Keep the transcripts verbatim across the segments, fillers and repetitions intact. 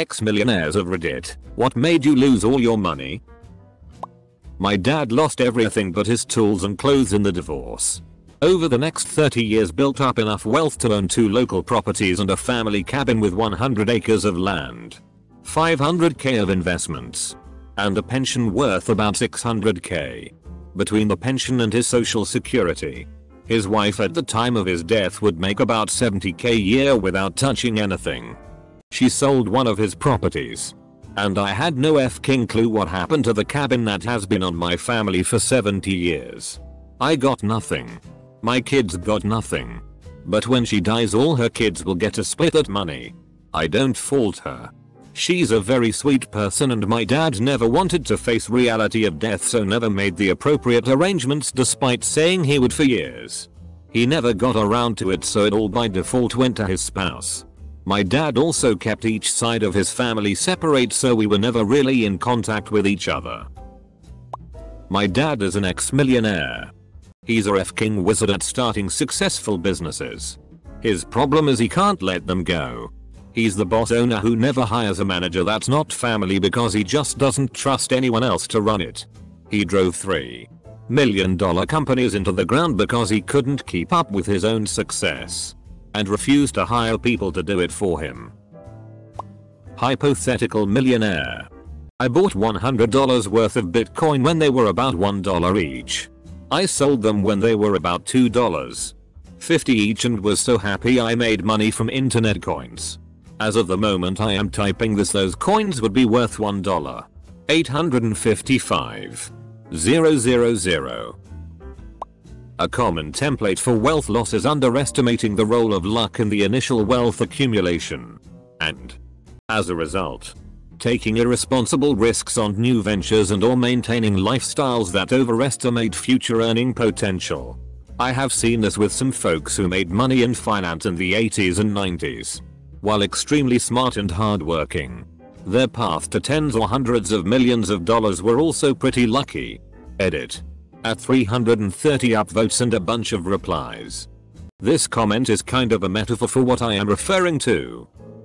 ex-millionaires of Reddit, what made you lose all your money? My dad lost everything but his tools and clothes in the divorce. Over the next thirty years built up enough wealth to own two local properties and a family cabin with one hundred acres of land. five hundred K of investments. And a pension worth about six hundred K. Between the pension and his social security. His wife at the time of his death would make about seventy K a year without touching anything. She sold one of his properties. And I had no f***ing clue what happened to the cabin that has been on my family for seventy years. I got nothing. My kids got nothing. But when she dies, all her kids will get a split of money. I don't fault her. She's a very sweet person, and my dad never wanted to face reality of death, so never made the appropriate arrangements despite saying he would for years. He never got around to it, so it all by default went to his spouse. My dad also kept each side of his family separate, so we were never really in contact with each other. My dad is an ex-millionaire. He's a f***ing wizard at starting successful businesses. His problem is he can't let them go. He's the boss owner who never hires a manager that's not family because he just doesn't trust anyone else to run it. He drove three million dollar companies into the ground because he couldn't keep up with his own success. And refused to hire people to do it for him. Hypothetical millionaire. I bought one hundred dollars worth of Bitcoin when they were about one dollar each. I sold them when they were about two dollars fifty each and was so happy I made money from internet coins. As of the moment I am typing this, those coins would be worth one dollar eight hundred fifty-five thousand. A common template for wealth loss is underestimating the role of luck in the initial wealth accumulation. And, as a result, taking irresponsible risks on new ventures and or maintaining lifestyles that overestimate future earning potential. I have seen this with some folks who made money in finance in the eighties and nineties. While extremely smart and hardworking, their path to tens or hundreds of millions of dollars were also pretty lucky. Edit. At three hundred thirty upvotes and a bunch of replies. This comment is kind of a metaphor for what I am referring to.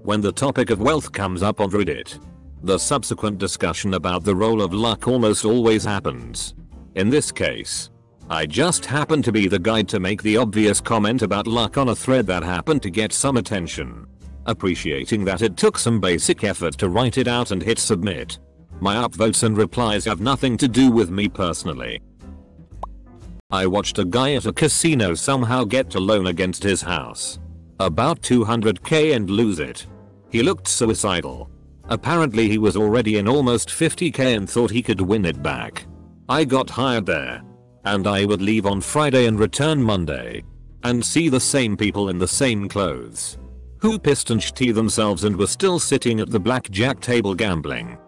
When the topic of wealth comes up on Reddit, the subsequent discussion about the role of luck almost always happens. In this case, I just happened to be the guy to make the obvious comment about luck on a thread that happened to get some attention. Appreciating that it took some basic effort to write it out and hit submit. My upvotes and replies have nothing to do with me personally. I watched a guy at a casino somehow get a loan against his house. About two hundred K and lose it. He looked suicidal. Apparently he was already in almost fifty K and thought he could win it back. I got hired there. And I would leave on Friday and return Monday. And see the same people in the same clothes. Who pissed and shitty themselves and were still sitting at the blackjack table gambling.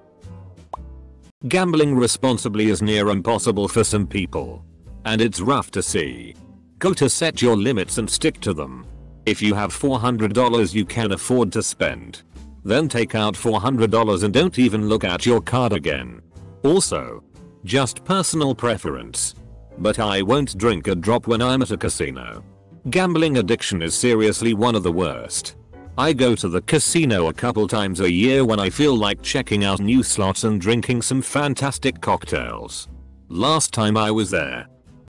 Gambling responsibly is near impossible for some people. And it's rough to see. Go to set your limits and stick to them. If you have four hundred dollars you can afford to spend, then take out four hundred dollars and don't even look at your card again. Also, just personal preference. But I won't drink a drop when I'm at a casino. Gambling addiction is seriously one of the worst. I go to the casino a couple times a year when I feel like checking out new slots and drinking some fantastic cocktails. Last time I was there,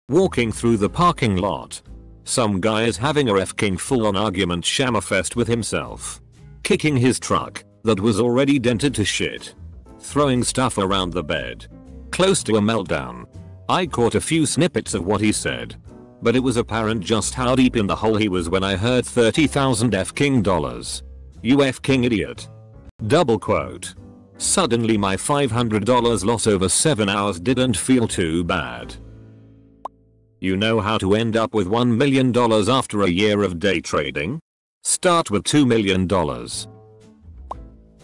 walking through the parking lot, some guy is having a f***ing full-on argument shammerfest with himself. Kicking his truck, that was already dented to shit. Throwing stuff around the bed. Close to a meltdown. I caught a few snippets of what he said. But it was apparent just how deep in the hole he was when I heard thirty thousand f***ing dollars. You f***ing idiot. Double quote. Suddenly my five hundred dollars loss over seven hours didn't feel too bad. You know how to end up with one million dollars after a year of day trading? Start with two million dollars.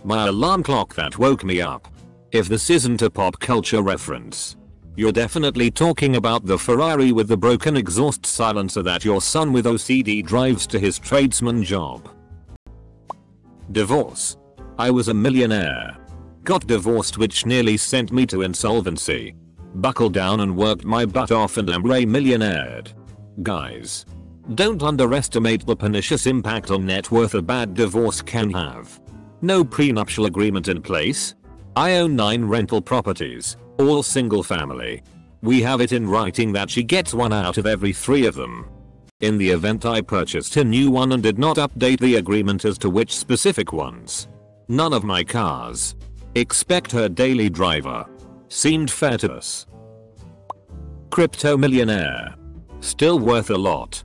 My alarm clock that woke me up. If this isn't a pop culture reference, you're definitely talking about the Ferrari with the broken exhaust silencer that your son with O C D drives to his tradesman job. Divorce. I was a millionaire. Got divorced, which nearly sent me to insolvency. Buckled down and worked my butt off and am re-millionaired. Guys, don't underestimate the pernicious impact on net worth a bad divorce can have. no prenuptial agreement in place. I own nine rental properties, all single family. We have it in writing that she gets one out of every three of them. In the event I purchased a new one and did not update the agreement as to which specific ones. None of my cars. Expect her daily driver. Seemed fair to us. Crypto millionaire. Still worth a lot.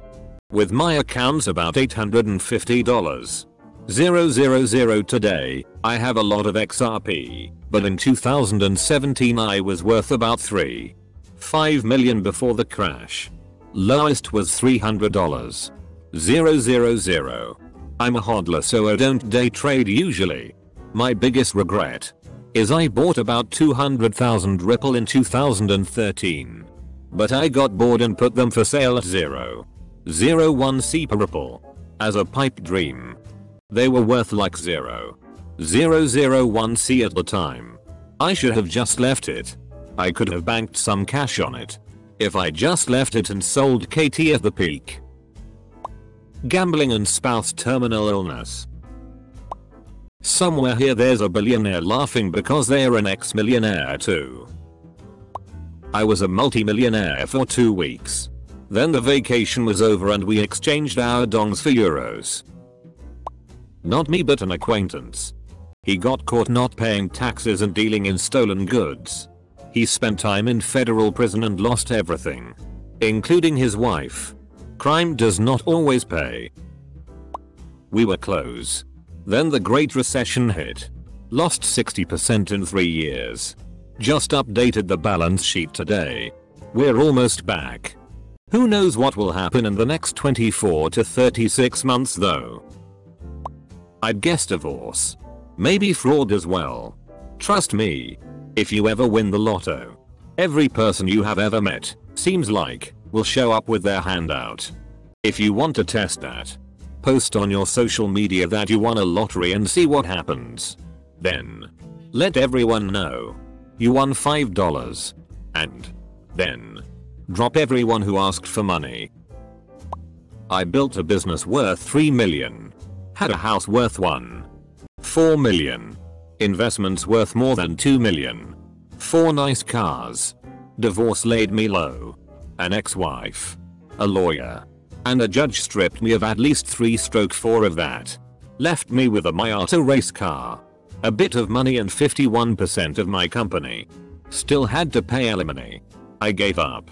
With my accounts about eight hundred fifty dollars today, I have a lot of X R P, but in two thousand seventeen I was worth about three point five million before the crash. Lowest was three hundred dollars. I'm a hodler, so I don't day trade usually. My biggest regret is I bought about two hundred thousand Ripple in two thousand thirteen. But I got bored and put them for sale at zero point zero one cents per Ripple. As a pipe dream. They were worth like zero point zero zero one cents at the time. I should have just left it. I could have banked some cash on it. If I just left it and sold K T at the peak. Gambling and spouse terminal illness. Somewhere here there's a billionaire laughing because they're an ex-millionaire too. I was a multi-millionaire for two weeks. Then the vacation was over and we exchanged our dongs for euros. Not me, but an acquaintance. He got caught not paying taxes and dealing in stolen goods. He spent time in federal prison and lost everything, including his wife. Crime does not always pay. We were close. Then the Great Recession hit. Lost sixty percent in three years. Just updated the balance sheet today. We're almost back. Who knows what will happen in the next twenty-four to thirty-six months though. I'd guess divorce. Maybe fraud as well. Trust me. If you ever win the lotto, every person you have ever met, seems like, will show up with their hand out. If you want to test that, post on your social media that you won a lottery and see what happens. Then, let everyone know you won five dollars. And then, drop everyone who asked for money. I built a business worth three million dollars. Had a house worth one point four million dollars. Investments worth more than two million dollars. Four nice cars. Divorce laid me low. An ex-wife. A lawyer. And a judge stripped me of at least three stroke four of that. Left me with a Miata race car. A bit of money and fifty-one percent of my company. Still had to pay alimony. I gave up.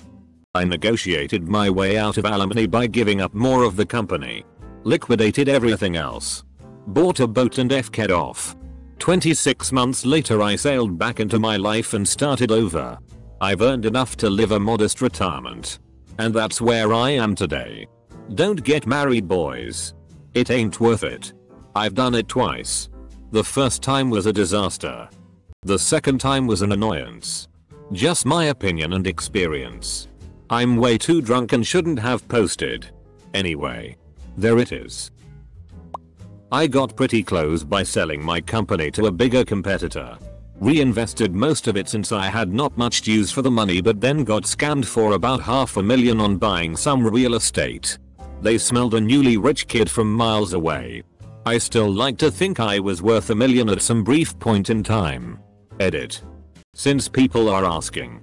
I negotiated my way out of alimony by giving up more of the company. Liquidated everything else. Bought a boat and fked off. twenty-six months later I sailed back into my life and started over. I've earned enough to live a modest retirement. And that's where I am today. Don't get married, boys. It ain't worth it. I've done it twice. The first time was a disaster. The second time was an annoyance. Just my opinion and experience. I'm way too drunk and shouldn't have posted. Anyway, there it is. I got pretty close by selling my company to a bigger competitor. Reinvested most of it since I had not much use for the money, but then got scammed for about half a million on buying some real estate. They smelled a newly rich kid from miles away. I still like to think I was worth a million at some brief point in time. Edit. Since people are asking.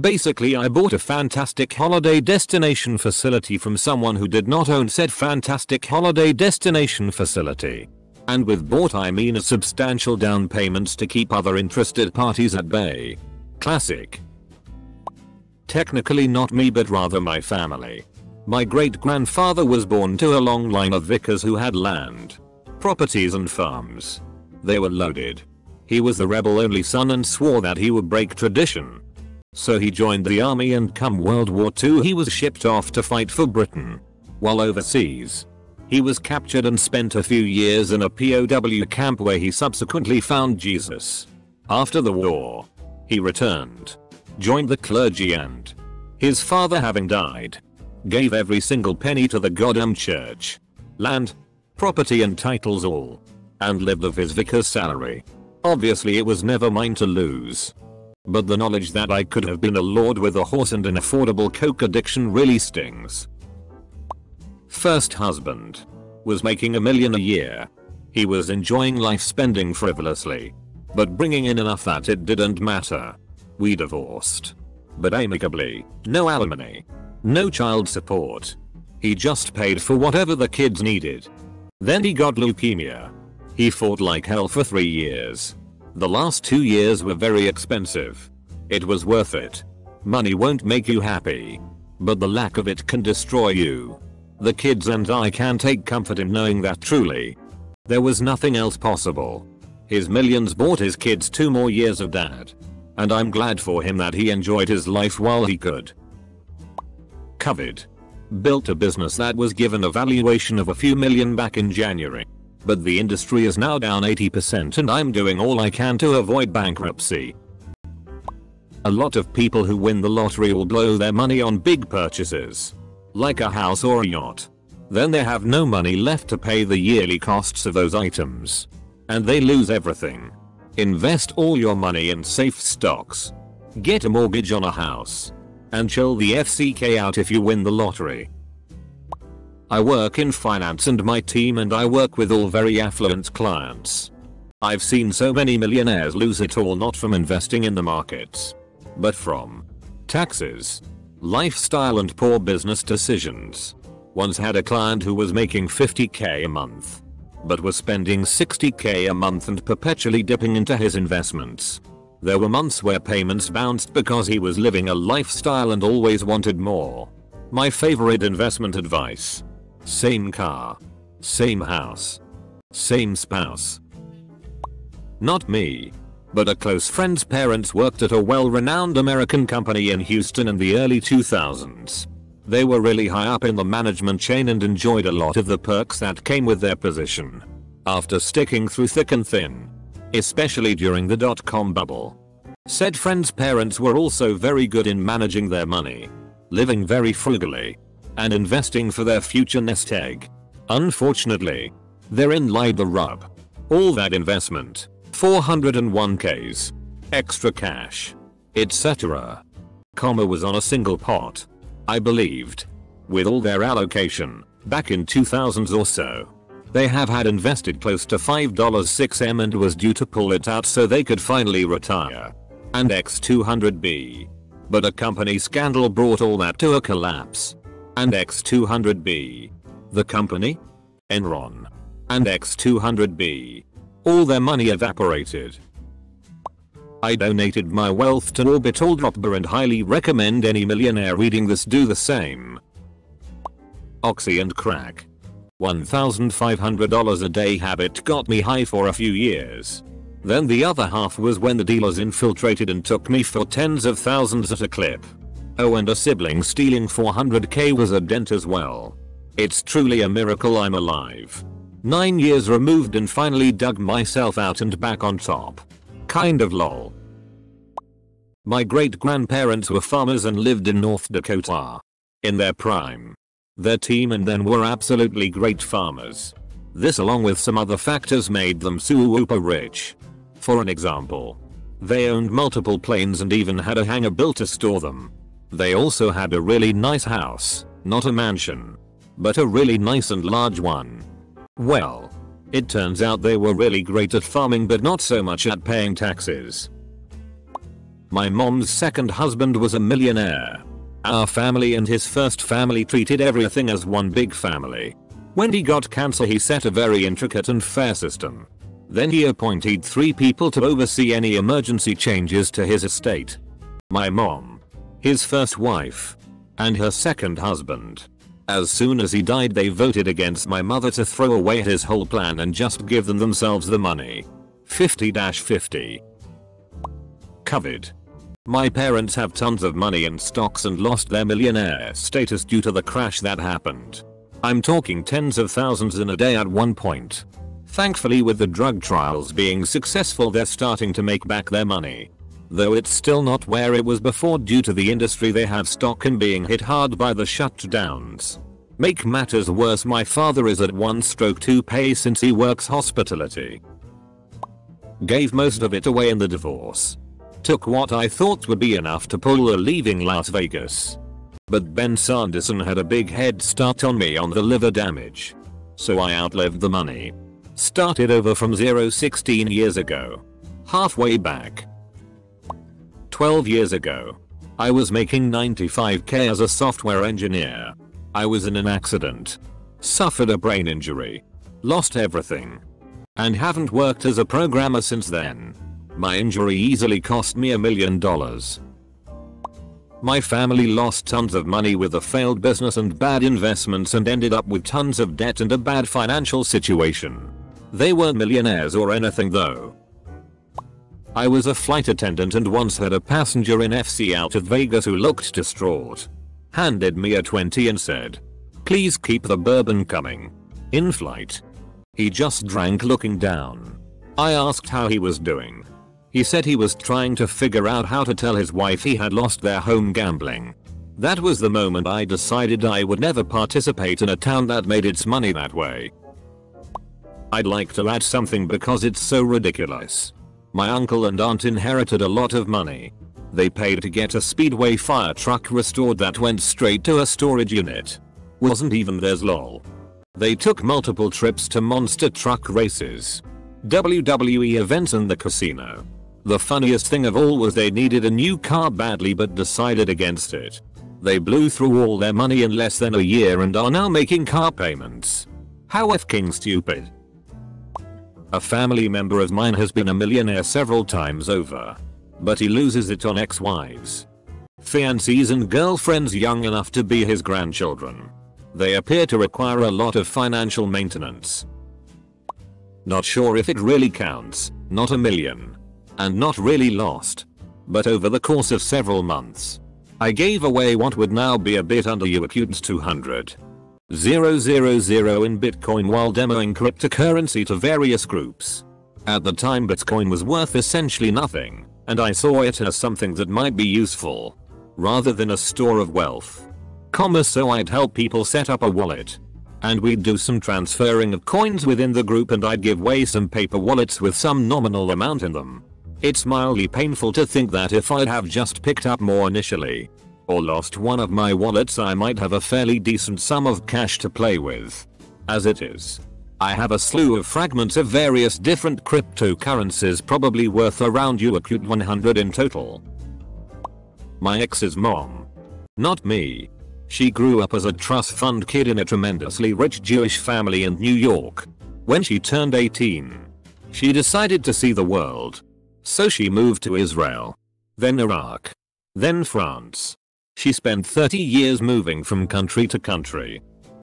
Basically, I bought a fantastic holiday destination facility from someone who did not own said fantastic holiday destination facility. And with bought I mean a substantial down payments to keep other interested parties at bay. Classic. Technically not me, but rather my family. My great-grandfather was born to a long line of vicars who had land, properties and farms. They were loaded. He was the rebel-only son and swore that he would break tradition. So he joined the army, and come World War Two he was shipped off to fight for Britain. While overseas, he was captured and spent a few years in a P O W camp where he subsequently found Jesus. After the war, he returned, joined the clergy, and his father, having died, gave every single penny to the goddamn church. Land, property and titles all. And lived off his vicar's salary. Obviously it was never mine to lose. But the knowledge that I could have been a lord with a horse and an affordable coke addiction really stings. First husband. Was making a million a year. He was enjoying life spending frivolously. But bringing in enough that it didn't matter. We divorced. But amicably. No alimony. No child support. He just paid for whatever the kids needed. Then he got leukemia. He fought like hell for three years. The last two years were very expensive. It was worth it. Money won't make you happy. But the lack of it can destroy you. The kids and I can take comfort in knowing that truly. There was nothing else possible. His millions bought his kids two more years of dad. And I'm glad for him that he enjoyed his life while he could. Covered. Built a business that was given a valuation of a few million back in January. But the industry is now down eighty percent and I'm doing all I can to avoid bankruptcy. A lot of people who win the lottery will blow their money on big purchases. Like a house or a yacht. Then they have no money left to pay the yearly costs of those items. And they lose everything. Invest all your money in safe stocks. Get a mortgage on a house. And chill the F C K out if you win the lottery. I work in finance and my team and I work with all very affluent clients. I've seen so many millionaires lose it all, not from investing in the markets, but from taxes, lifestyle and poor business decisions. Once had a client who was making fifty K a month, but was spending sixty K a month and perpetually dipping into his investments. There were months where payments bounced because he was living a lifestyle and always wanted more. My favorite investment advice. Same car. Same house. Same spouse. Not me. But a close friend's parents worked at a well-renowned American company in Houston in the early two thousands. They were really high up in the management chain and enjoyed a lot of the perks that came with their position. After sticking through thick and thin. Especially during the dot-com bubble. Said friend's parents were also very good in managing their money, living very frugally, and investing for their future nest egg. Unfortunately, therein lied the rub. All that investment, four oh one Ks, extra cash, et cetera, was on a single pot, I believed. With all their allocation, back in two thousands or so, they have had invested close to five point six million and was due to pull it out so they could finally retire. And X two hundred B. But a company scandal brought all that to a collapse. And X two hundred B. The company? Enron. And X two hundred B. All their money evaporated. I donated my wealth to Orbital Dropper and highly recommend any millionaire reading this do the same. Oxy and crack. one thousand five hundred dollars a day habit got me high for a few years. Then the other half was when the dealers infiltrated and took me for tens of thousands at a clip. Oh, and a sibling stealing four hundred K was a dent as well. It's truly a miracle I'm alive. Nine years removed and finally dug myself out and back on top. Kind of lol. My great-grandparents were farmers and lived in North Dakota. In their prime. Their team and them were absolutely great farmers. This along with some other factors made them super rich. For an example, they owned multiple planes and even had a hangar built to store them. They also had a really nice house, not a mansion, but a really nice and large one. Well, it turns out they were really great at farming but not so much at paying taxes. My mom's second husband was a millionaire. Our family and his first family treated everything as one big family. When he got cancer he set a very intricate and fair system. Then he appointed three people to oversee any emergency changes to his estate. My mom, his first wife, and her second husband. As soon as he died they voted against my mother to throw away his whole plan and just give them themselves the money. fifty fifty. Covered. My parents have tons of money in stocks and lost their millionaire status due to the crash that happened. I'm talking tens of thousands in a day at one point. Thankfully, with the drug trials being successful, they're starting to make back their money. Though it's still not where it was before due to the industry they have stock in being hit hard by the shutdowns. Make matters worse, my father is at one stroke to pay since he works hospitality. Gave most of it away in the divorce. Took what I thought would be enough to pull a leaving Las Vegas. But Ben Sanderson had a big head start on me on the liver damage. So I outlived the money. Started over from zero sixteen years ago. Halfway back. twelve years ago. I was making ninety-five K as a software engineer. I was in an accident. Suffered a brain injury. Lost everything. And haven't worked as a programmer since then. My injury easily cost me a million dollars. My family lost tons of money with a failed business and bad investments and ended up with tons of debt and a bad financial situation. They weren't millionaires or anything though. I was a flight attendant and once had a passenger in F C out of Vegas who looked distraught. Handed me a twenty and said, "Please keep the bourbon coming." In flight. He just drank looking down. I asked how he was doing. He said he was trying to figure out how to tell his wife he had lost their home gambling. That was the moment I decided I would never participate in a town that made its money that way. I'd like to add something because it's so ridiculous. My uncle and aunt inherited a lot of money. They paid to get a Speedway fire truck restored that went straight to a storage unit. Wasn't even theirs, lol. They took multiple trips to monster truck races, W W E events and the casino. The funniest thing of all was they needed a new car badly but decided against it. They blew through all their money in less than a year and are now making car payments. How f***ing stupid. A family member of mine has been a millionaire several times over. But he loses it on ex-wives, fiancées and girlfriends young enough to be his grandchildren. They appear to require a lot of financial maintenance. Not sure if it really counts, not a million. And not really lost. But over the course of several months, I gave away what would now be a bit under U S two hundred thousand in Bitcoin while demoing cryptocurrency to various groups. At the time Bitcoin was worth essentially nothing, and I saw it as something that might be useful. Rather than a store of wealth. Comma, so I'd help people set up a wallet. And we'd do some transferring of coins within the group and I'd give away some paper wallets with some nominal amount in them. It's mildly painful to think that if I'd have just picked up more initially, or lost one of my wallets, I might have a fairly decent sum of cash to play with. As it is, I have a slew of fragments of various different cryptocurrencies probably worth around U S one hundred in total. My ex's mom. Not me. She grew up as a trust fund kid in a tremendously rich Jewish family in New York. When she turned eighteen, she decided to see the world. So she moved to Israel, then Iraq, then France. She spent thirty years moving from country to country,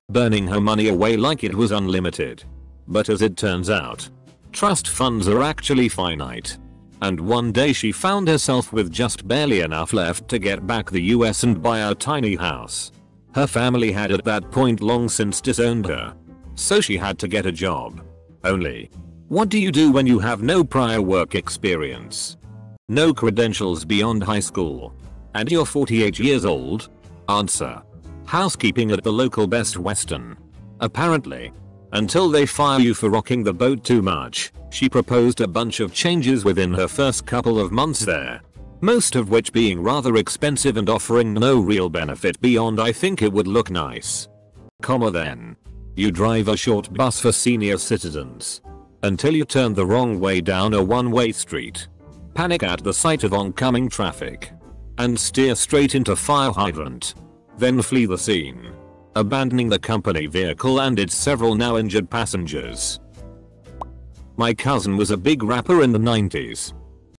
burning her money away like it was unlimited. But as it turns out, trust funds are actually finite. And one day she found herself with just barely enough left to get back the U S and buy a tiny house. Her family had at that point long since disowned her. So she had to get a job. Only, what do you do when you have no prior work experience? No credentials beyond high school. And you're forty-eight years old? Answer. Housekeeping at the local Best Western. Apparently. Until they fire you for rocking the boat too much, she proposed a bunch of changes within her first couple of months there. Most of which being rather expensive and offering no real benefit beyond I think it would look nice. Comma then. You drive a short bus for senior citizens. Until you turn the wrong way down a one-way street. Panic at the sight of oncoming traffic. And steer straight into fire hydrant. Then flee the scene. Abandoning the company vehicle and its several now injured passengers. My cousin was a big rapper in the nineties.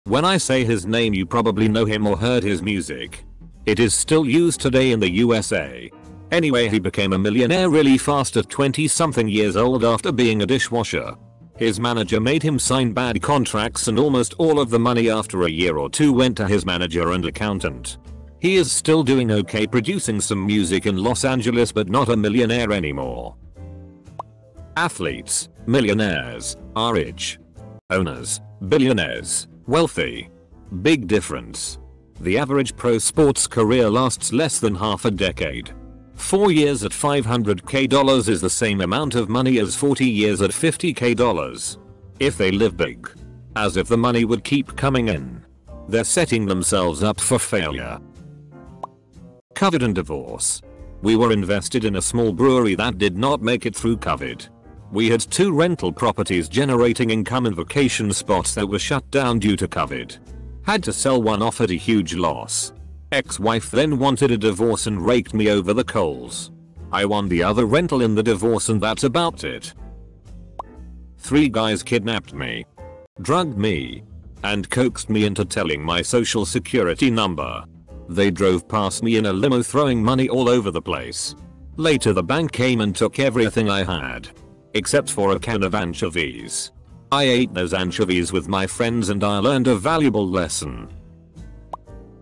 When I say his name you probably know him or heard his music. It is still used today in the U S A. Anyway, he became a millionaire really fast at twenty something years old after being a dishwasher. His manager made him sign bad contracts and almost all of the money after a year or two went to his manager and accountant. He is still doing okay producing some music in Los Angeles but not a millionaire anymore. Athletes, millionaires, are rich. Owners, billionaires, wealthy. Big difference. The average pro sports career lasts less than half a decade. four years at five hundred K dollars is the same amount of money as forty years at fifty K dollars. If they live big. As if the money would keep coming in. They're setting themselves up for failure. COVID and divorce. We were invested in a small brewery that did not make it through COVID. We had two rental properties generating income in vacation spots that were shut down due to COVID. Had to sell one off at a huge loss. Ex-wife then wanted a divorce and raked me over the coals. I won the other rental in the divorce and that's about it. Three guys kidnapped me, drugged me, and coaxed me into telling my social security number. They drove past me in a limo throwing money all over the place. Later the bank came and took everything I had, except for a can of anchovies. I ate those anchovies with my friends and I learned a valuable lesson.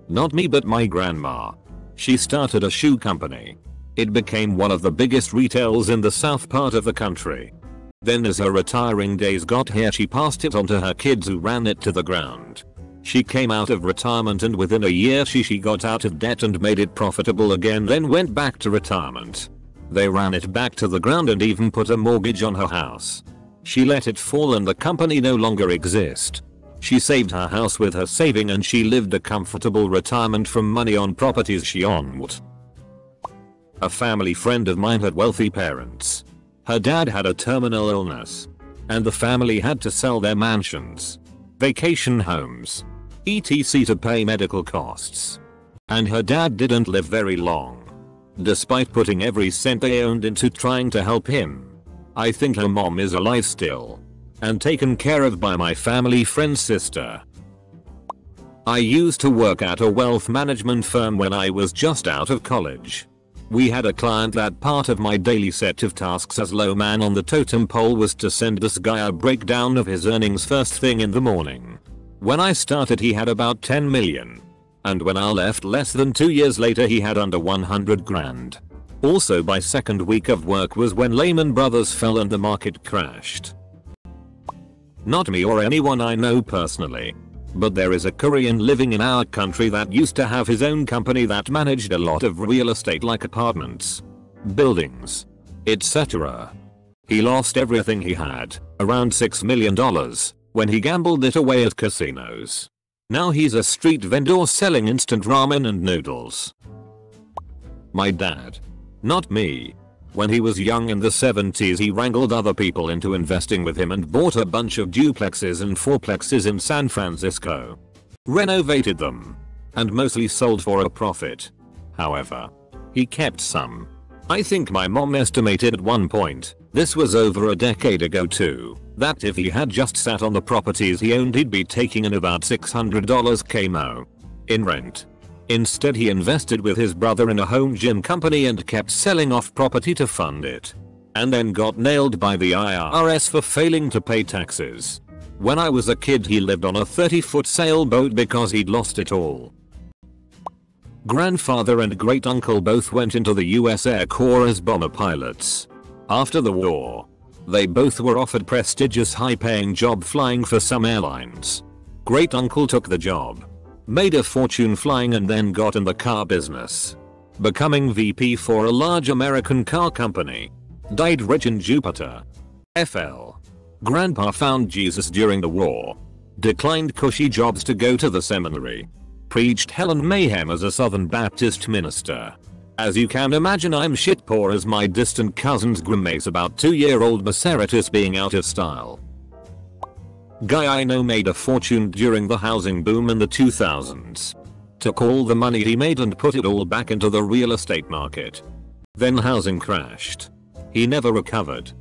Not me but my grandma. She started a shoe company. It became one of the biggest retailers in the south part of the country. Then as her retiring days got here she passed it on to her kids who ran it to the ground. She came out of retirement and within a year she, she got out of debt and made it profitable again, then went back to retirement. They ran it back to the ground and even put a mortgage on her house. She let it fall and the company no longer exists. She saved her house with her saving and she lived a comfortable retirement from money on properties she owned. A family friend of mine had wealthy parents. Her dad had a terminal illness, and the family had to sell their mansions, vacation homes, et cetera to pay medical costs. And her dad didn't live very long. Despite putting every cent they owned into trying to help him, I think her mom is alive still, and taken care of by my family friend's sister. I used to work at a wealth management firm when I was just out of college. We had a client that part of my daily set of tasks as low man on the totem pole was to send this guy a breakdown of his earnings first thing in the morning. When I started he had about ten million. And when I left less than two years later he had under one hundred grand. Also by second week of work was when Lehman Brothers fell and the market crashed. Not me or anyone I know personally, but there is a Korean living in our country that used to have his own company that managed a lot of real estate like apartments, buildings, et cetera. He lost everything he had, around six million dollars, when he gambled it away at casinos. Now he's a street vendor selling instant ramen and noodles. My dad. Not me. When he was young in the seventies he wrangled other people into investing with him and bought a bunch of duplexes and fourplexes in San Francisco. Renovated them. And mostly sold for a profit. However, he kept some. I think my mom estimated at one point, this was over a decade ago too, that if he had just sat on the properties he owned he'd be taking in about six hundred dollars in rent. Instead he invested with his brother in a home gym company and kept selling off property to fund it. And then got nailed by the I R S for failing to pay taxes. When I was a kid he lived on a thirty foot sailboat because he'd lost it all. Grandfather and great uncle both went into the U S Air Corps as bomber pilots. After the war, they both were offered prestigious high-paying job flying for some airlines. Great uncle took the job. Made a fortune flying and then got in the car business. Becoming V P for a large American car company. Died rich in Jupiter. F L. Grandpa found Jesus during the war. Declined cushy jobs to go to the seminary. Preached hell and mayhem as a Southern Baptist minister. As you can imagine I'm shit poor as my distant cousins grimace about two year old Maceratus being out of style. Guy I know made a fortune during the housing boom in the two thousands. Took all the money he made and put it all back into the real estate market. Then housing crashed. He never recovered.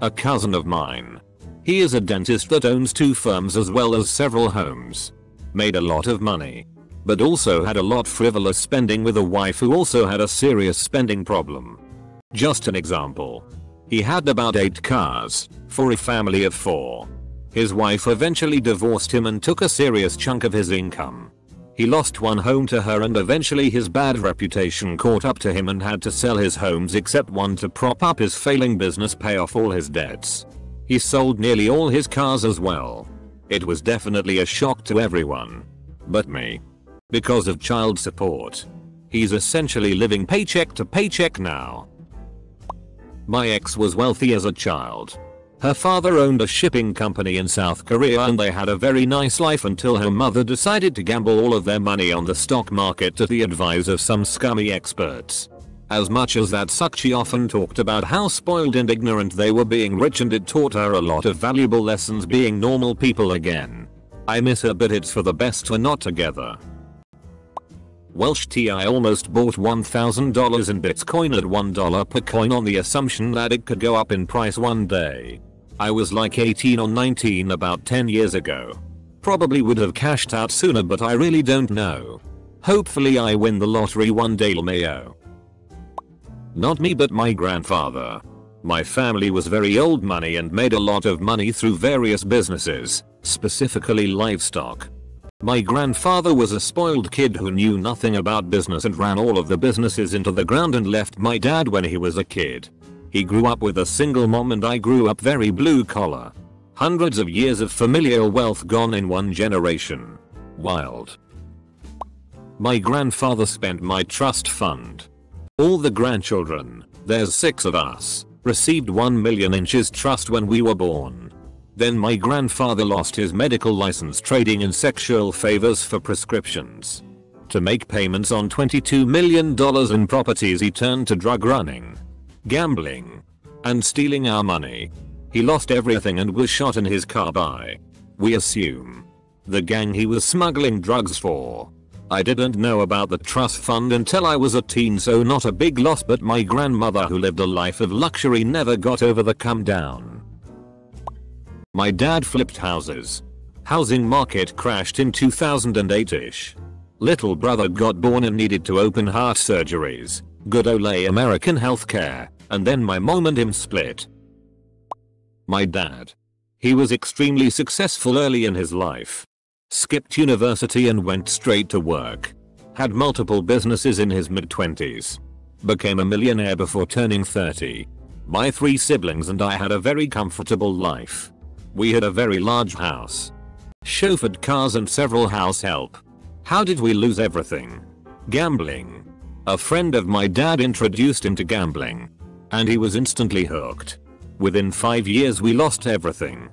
A cousin of mine. He is a dentist that owns two firms as well as several homes. Made a lot of money. But also had a lot frivolous spending with a wife who also had a serious spending problem. Just an example. He had about eight cars, for a family of four. His wife eventually divorced him and took a serious chunk of his income. He lost one home to her and eventually his bad reputation caught up to him and had to sell his homes except one to prop up his failing business, pay off all his debts. He sold nearly all his cars as well. It was definitely a shock to everyone. But me. Because of child support. He's essentially living paycheck to paycheck now. My ex was wealthy as a child. Her father owned a shipping company in South Korea and they had a very nice life until her mother decided to gamble all of their money on the stock market at the advice of some scummy experts. As much as that sucked, she often talked about how spoiled and ignorant they were being rich, and it taught her a lot of valuable lessons being normal people again. I miss her, but it's for the best we're not together. Welsh tea. I almost bought one thousand dollars in Bitcoin at one dollar per coin on the assumption that it could go up in price one day. I was like eighteen or nineteen about ten years ago. Probably would have cashed out sooner, but I really don't know. Hopefully I win the lottery one day. Mayo. Not me, but my grandfather. My family was very old money and made a lot of money through various businesses, specifically livestock. My grandfather was a spoiled kid who knew nothing about business and ran all of the businesses into the ground and left my dad when he was a kid. He grew up with a single mom and I grew up very blue collar. Hundreds of years of familial wealth gone in one generation. Wild. My grandfather spent my trust fund. All the grandchildren, there's six of us, received one million in his trust when we were born. Then my grandfather lost his medical license trading in sexual favors for prescriptions. To make payments on twenty-two million dollars in properties, he turned to drug running, gambling, and stealing our money. He lost everything and was shot in his car by, we assume, the gang he was smuggling drugs for. I didn't know about the trust fund until I was a teen, so not a big loss, but my grandmother, who lived a life of luxury, never got over the come down. My dad flipped houses. Housing market crashed in two thousand eight-ish. Little brother got born and needed to open heart surgeries, good ole American healthcare, and then my mom and him split. My dad. He was extremely successful early in his life. Skipped university and went straight to work. Had multiple businesses in his mid-twenties. Became a millionaire before turning thirty. My three siblings and I had a very comfortable life. We had a very large house, chauffeured cars, and several house help. How did we lose everything? Gambling. A friend of my dad introduced him to gambling, and he was instantly hooked. Within five years we lost everything.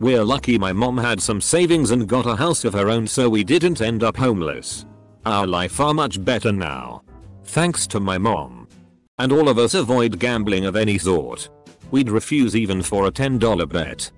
We're lucky my mom had some savings and got a house of her own, so we didn't end up homeless. Our life are much better now, thanks to my mom. And all of us avoid gambling of any sort. We'd refuse even for a ten dollar bet.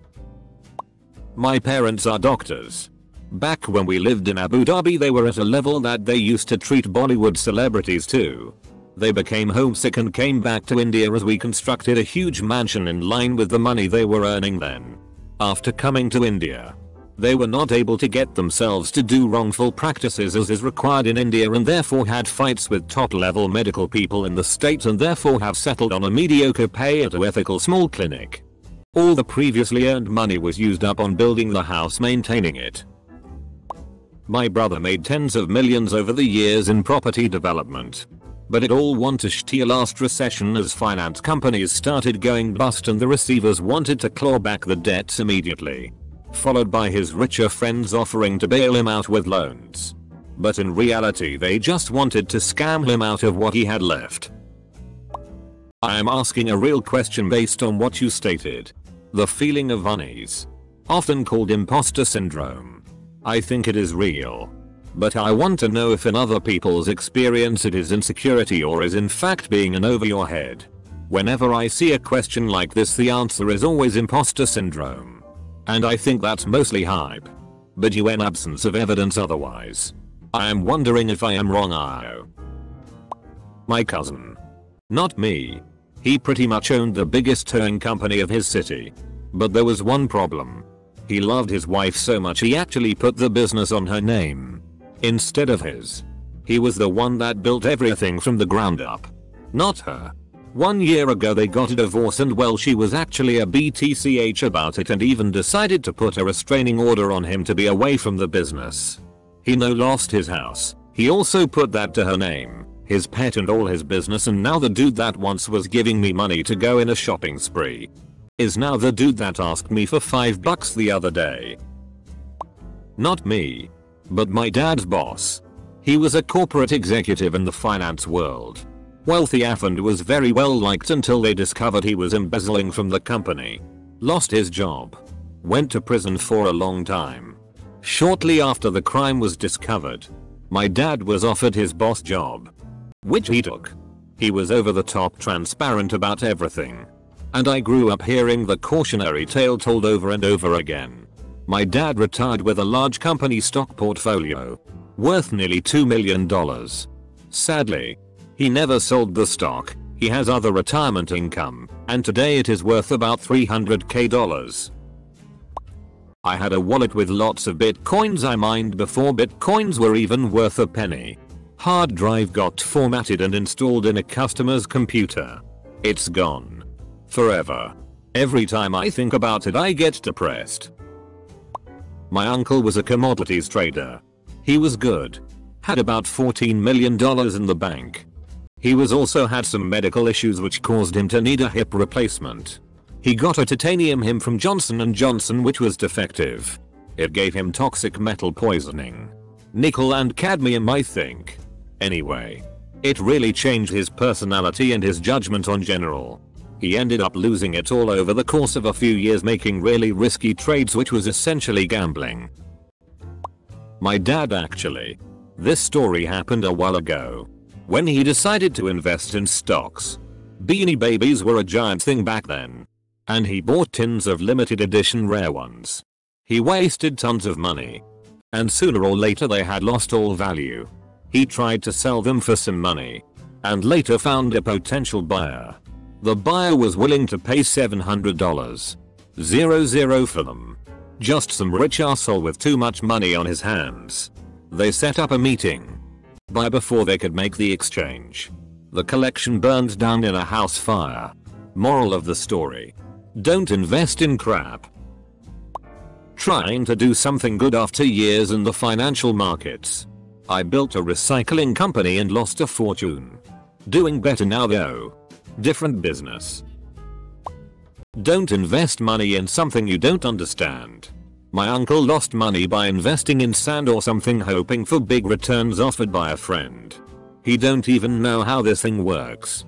My parents are doctors. Back when we lived in Abu Dhabi, they were at a level that they used to treat Bollywood celebrities too. They became homesick and came back to India as we constructed a huge mansion in line with the money they were earning then. After coming to India, they were not able to get themselves to do wrongful practices as is required in India, and therefore had fights with top-level medical people in the States, and therefore have settled on a mediocre pay at an ethical small clinic. All the previously earned money was used up on building the house, maintaining it. My brother made tens of millions over the years in property development. But it all went to shit last recession as finance companies started going bust and the receivers wanted to claw back the debts immediately. Followed by his richer friends offering to bail him out with loans. But in reality they just wanted to scam him out of what he had left. I am asking a real question based on what you stated. The feeling of unease, often called imposter syndrome. I think it is real. But I want to know if in other people's experience it is insecurity or is in fact being in over your head. Whenever I see a question like this, the answer is always imposter syndrome. And I think that's mostly hype. But you an absence of evidence otherwise. I am wondering if I am wrong. I O. My cousin. Not me. He pretty much owned the biggest towing company of his city. But there was one problem. He loved his wife so much he actually put the business on her name, instead of his. He was the one that built everything from the ground up, not her. One year ago they got a divorce, and well, she was actually a bitch about it and even decided to put a restraining order on him to be away from the business. He no lost his house. He also put that to her name, his pet and all his business, and now the dude that once was giving me money to go in a shopping spree is now the dude that asked me for five bucks the other day. Not me, but my dad's boss. He was a corporate executive in the finance world. Wealthy af and was very well liked until they discovered he was embezzling from the company. Lost his job. Went to prison for a long time. Shortly after the crime was discovered, my dad was offered his boss job, which he took. He was over the top transparent about everything. And I grew up hearing the cautionary tale told over and over again. My dad retired with a large company stock portfolio, worth nearly two million dollars. Sadly, he never sold the stock, he has other retirement income, and today it is worth about three hundred K dollars. I had a wallet with lots of bitcoins I mined before bitcoins were even worth a penny. Hard drive got formatted and installed in a customer's computer. It's gone. Forever. Every time I think about it I get depressed. My uncle was a commodities trader. He was good. Had about fourteen million dollars in the bank. He was also had some medical issues which caused him to need a hip replacement. He got a titanium hip from Johnson and Johnson which was defective. It gave him toxic metal poisoning. Nickel and cadmium I think. Anyway. It really changed his personality and his judgment on general. He ended up losing it all over the course of a few years making really risky trades which was essentially gambling. My dad actually. This story happened a while ago. When he decided to invest in stocks. Beanie Babies were a giant thing back then. And he bought tins of limited edition rare ones. He wasted tons of money. And sooner or later they had lost all value. He tried to sell them for some money. And later found a potential buyer. The buyer was willing to pay seven hundred dollars for them. Just some rich arsehole with too much money on his hands. They set up a meeting. By before they could make the exchange. The collection burned down in a house fire. Moral of the story. Don't invest in crap. Trying to do something good after years in the financial markets. I built a recycling company and lost a fortune. Doing better now though. Different business. Don't invest money in something you don't understand. My uncle lost money by investing in sand or something hoping for big returns offered by a friend. He don't even know how this thing works.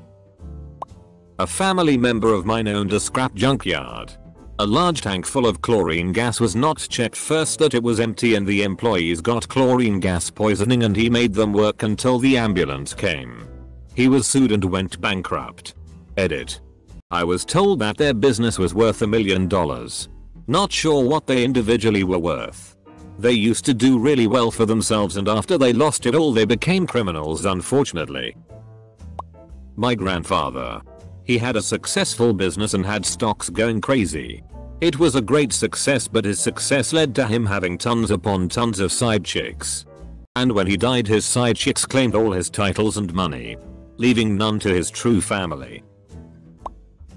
A family member of mine owned a scrap junkyard. A large tank full of chlorine gas was not checked first that it was empty and the employees got chlorine gas poisoning and he made them work until the ambulance came. He was sued and went bankrupt. Edit. I was told that their business was worth a million dollars. Not sure what they individually were worth. They used to do really well for themselves and after they lost it all they became criminals unfortunately. My grandfather. He had a successful business and had stocks going crazy. It was a great success but his success led to him having tons upon tons of side chicks. And when he died his side chicks claimed all his titles and money. Leaving none to his true family.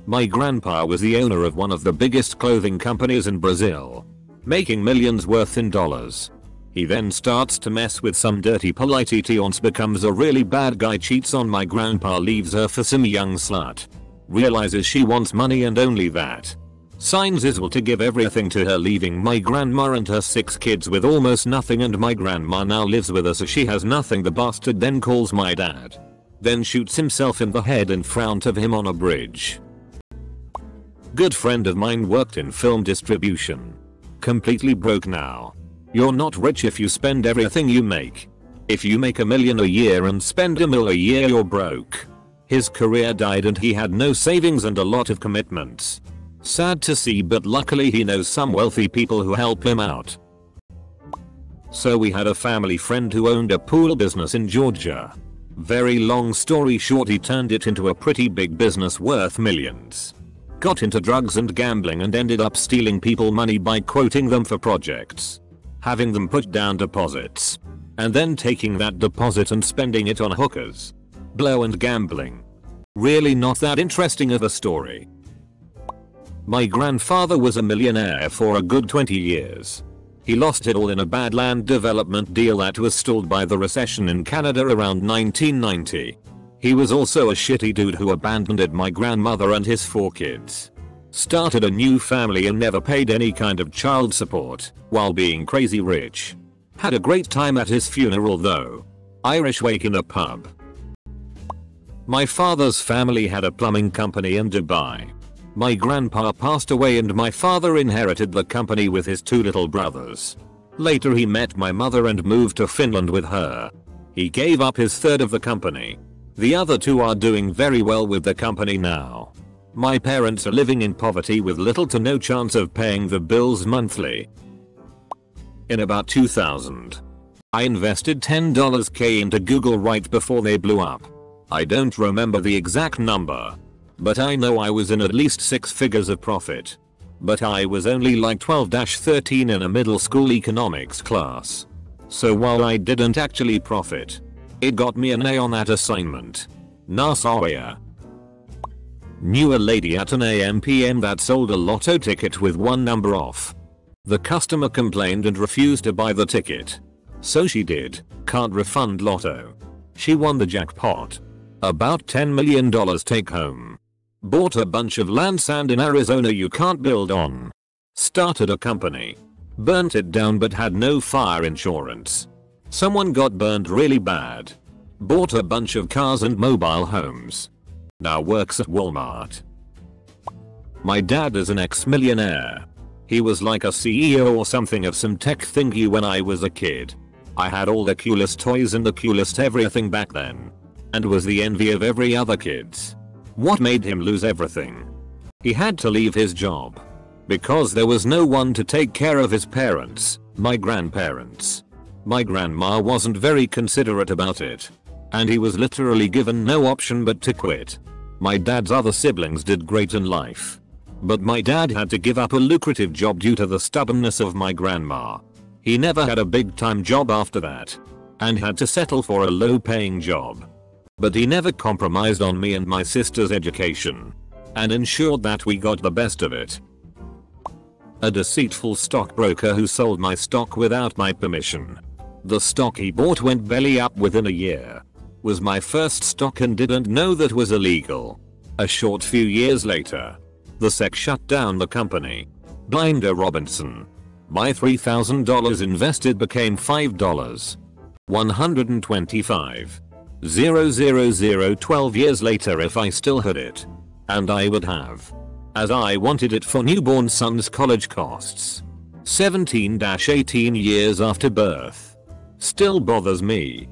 My grandpa was the owner of one of the biggest clothing companies in Brazil. Making millions worth in dollars. He then starts to mess with some dirty politete once becomes a really bad guy cheats on my grandpa leaves her for some young slut. Realizes she wants money and only that. Signs his will to give everything to her leaving my grandma and her six kids with almost nothing and my grandma now lives with her so she has nothing. The bastard then calls my dad. Then shoots himself in the head in front of him on a bridge. Good friend of mine worked in film distribution. Completely broke now. You're not rich if you spend everything you make. If you make a million a year and spend a mil a year you're broke. His career died and he had no savings and a lot of commitments. Sad to see but luckily he knows some wealthy people who help him out. So we had a family friend who owned a pool business in Georgia. Very long story short he turned it into a pretty big business worth millions. Got into drugs and gambling and ended up stealing people money by quoting them for projects. Having them put down deposits. And then taking that deposit and spending it on hookers. Blow and gambling. Really not that interesting of a story. My grandfather was a millionaire for a good twenty years. He lost it all in a bad land development deal that was stalled by the recession in Canada around nineteen ninety. He was also a shitty dude who abandoned my grandmother and his four kids. Started a new family and never paid any kind of child support, while being crazy rich. Had a great time at his funeral though. Irish wake in a pub. My father's family had a plumbing company in Dubai. My grandpa passed away and my father inherited the company with his two little brothers. Later he met my mother and moved to Finland with her. He gave up his third of the company. The other two are doing very well with the company now. My parents are living in poverty with little to no chance of paying the bills monthly. In about two thousand, I invested ten dollars K into Google right before they blew up. I don't remember the exact number, but I know I was in at least six figures of profit. But I was only like twelve thirteen in a middle school economics class. So while I didn't actually profit, it got me an A on that assignment. Nasaria. Knew a lady at an A M P M that sold a lotto ticket with one number off. The customer complained and refused to buy the ticket. So she did, can't refund lotto. She won the jackpot. About ten million dollars take home. Bought a bunch of land sand in Arizona you can't build on. Started a company. Burnt it down but had no fire insurance. Someone got burned really bad. Bought a bunch of cars and mobile homes. Now works at Walmart. My dad is an ex-millionaire. He was like a C E O or something of some tech thingy when I was a kid. I had all the coolest toys and the coolest everything back then, and was the envy of every other kids. What made him lose everything? He had to leave his job because there was no one to take care of his parents, my grandparents. My grandma wasn't very considerate about it, and he was literally given no option but to quit. My dad's other siblings did great in life, but my dad had to give up a lucrative job due to the stubbornness of my grandma. He never had a big-time job after that, and had to settle for a low-paying job. But he never compromised on me and my sister's education, and ensured that we got the best of it. A deceitful stockbroker who sold my stock without my permission. The stock he bought went belly up within a year. Was my first stock and didn't know that was illegal. A short few years later, the S E C shut down the company. Blinder Robinson. My three thousand dollars invested became five thousand one hundred twenty-five dollars. twelve years later if I still had it. And I would have, as I wanted it for newborn son's college costs. seventeen to eighteen years after birth. Still bothers me.